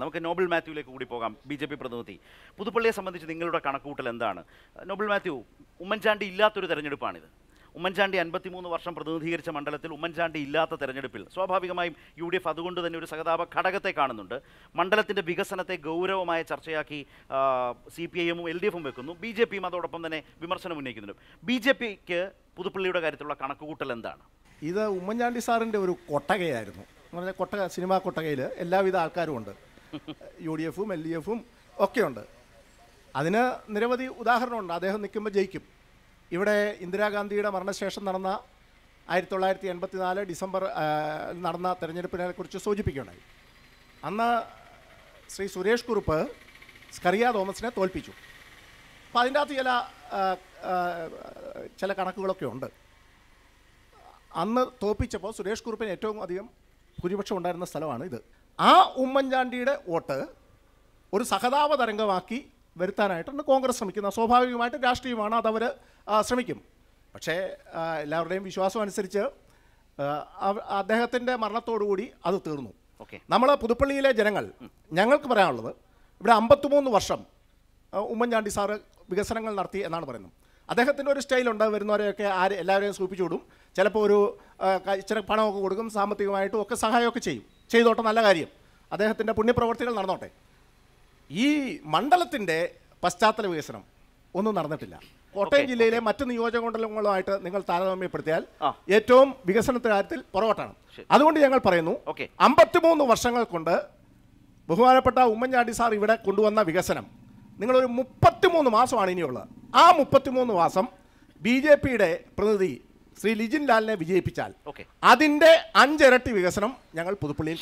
നമുക്ക് നോബിൾ മാത്യുവിലേക്ക് കൂടി പോകാം. ബിജെപി പ്രതിനിധി, പുതുപ്പള്ളിയെ സംബന്ധിച്ച് നിങ്ങളുടെ കണക്കുകൂട്ടൽ എന്താണ്? നോബിൾ മാത്യു, ഉമ്മൻചാണ്ടി ഇല്ലാത്തൊരു തെരഞ്ഞെടുപ്പാണിത്. ഉമ്മൻചാണ്ടി 53 വർഷം പ്രതിനിധീകരിച്ച മണ്ഡലത്തിൽ ഉമ്മൻചാണ്ടി ഇല്ലാത്ത തെരഞ്ഞെടുപ്പിൽ സ്വാഭാവികമായും UDF അതുകൊണ്ട് തന്നെ ഒരു സഹതാപ ഘടകത്തെ കാണുന്നുണ്ട്. മണ്ഡലത്തിൻ്റെ വികസനത്തെ ഗൗരവമായ ചർച്ചയാക്കി CPIM ഉം LDF ഉം വെക്കുന്നു. BJP അതോടൊപ്പം തന്നെ വിമർശനം ഉന്നയിക്കുന്നുണ്ട്. BJPക്ക് പുതുപ്പള്ളിയുടെ കാര്യത്തിലുള്ള കണക്കുകൂട്ടൽ എന്താണ്? ഇത് ഉമ്മൻചാണ്ടി സാറിൻ്റെ ഒരു കൊട്ടകയായിരുന്നു. എന്ന് പറഞ്ഞാൽ കൊട്ടക, സിനിമാ കൊട്ടകയിൽ എല്ലാവിധ ആൾക്കാരും ഉണ്ട്. UDF ഉം LDF ഉം ഒക്കെ ഉണ്ട്. അതിന് നിരവധി ഉദാഹരണമുണ്ട്. അദ്ദേഹം നിൽക്കുമ്പോൾ ജയിക്കും. ഇവിടെ ഇന്ദിരാഗാന്ധിയുടെ മരണശേഷം നടന്ന 1984 ഡിസംബർ നടന്ന തെരഞ്ഞെടുപ്പിനെക്കുറിച്ച് സൂചിപ്പിക്കുകയുണ്ടായി. അന്ന് ശ്രീ സുരേഷ് കുറുപ്പ് സ്കറിയ തോമസിനെ തോൽപ്പിച്ചു. അപ്പോൾ അതിൻ്റെ അകത്ത് ചില കണക്കുകളൊക്കെ ഉണ്ട്. അന്ന് തോൽപ്പിച്ചപ്പോൾ സുരേഷ് കുറുപ്പിന് ഏറ്റവും അധികം ഭൂരിപക്ഷം ഉണ്ടായിരുന്ന സ്ഥലമാണ് ഇത്. ആ ഉമ്മൻചാണ്ടിയുടെ വോട്ട് ഒരു സഹതാപ തരംഗമാക്കി വരുത്താനായിട്ടാണ് കോൺഗ്രസ് ശ്രമിക്കുന്നത്. സ്വാഭാവികമായിട്ട് രാഷ്ട്രീയമാണ്, അതവർ ശ്രമിക്കും. പക്ഷേ എല്ലാവരുടെയും വിശ്വാസം അനുസരിച്ച് അദ്ദേഹത്തിൻ്റെ മരണത്തോടുകൂടി അത് തീർന്നു. നമ്മൾ പുതുപ്പള്ളിയിലെ ജനങ്ങൾ, ഞങ്ങൾക്ക് പറയാനുള്ളത്, ഇവിടെ 53 വർഷം ഉമ്മൻചാണ്ടി സാറ് വികസനങ്ങൾ നടത്തി എന്നാണ് പറയുന്നത്. അദ്ദേഹത്തിൻ്റെ ഒരു സ്റ്റൈലുണ്ട്. വരുന്നവരെയൊക്കെ എല്ലാവരെയും സൂചിപ്പിച്ചു വിടും. ചിലപ്പോൾ ഒരു ഇച്ചിരി പണമൊക്കെ കൊടുക്കും, സാമ്പത്തികമായിട്ടും ഒക്കെ സഹായമൊക്കെ ചെയ്യും. ചെയ്തോട്ടെ, നല്ല കാര്യം, അദ്ദേഹത്തിൻ്റെ പുണ്യപ്രവർത്തികൾ നടന്നോട്ടെ. ഈ മണ്ഡലത്തിൻ്റെ പശ്ചാത്തല വികസനം ഒന്നും നടന്നിട്ടില്ല. കോട്ടയം ജില്ലയിലെ മറ്റ് നിയോജകമണ്ഡലങ്ങളുമായിട്ട് നിങ്ങൾ താരതമ്യപ്പെടുത്തിയാൽ ഏറ്റവും വികസനത്തിൻ്റെ കാര്യത്തിൽ പുറകോട്ടാണ്. അതുകൊണ്ട് ഞങ്ങൾ പറയുന്നു, 53 വർഷങ്ങൾ കൊണ്ട് ബഹുമാനപ്പെട്ട ഉമ്മൻചാണ്ടി സാർ ഇവിടെ കൊണ്ടുവന്ന വികസനം, നിങ്ങളൊരു 33 മാസമാണ് ഇനിയുള്ളത്. ആ 33 മാസം BJPയുടെ പ്രതിനിധി ശ്രീ ലിജിൻ ലാലിനെ വിജയിപ്പിച്ചാൽ അതിൻ്റെ 5 ഇരട്ടി വികസനം ഞങ്ങൾ പുതുപ്പള്ളിയിൽ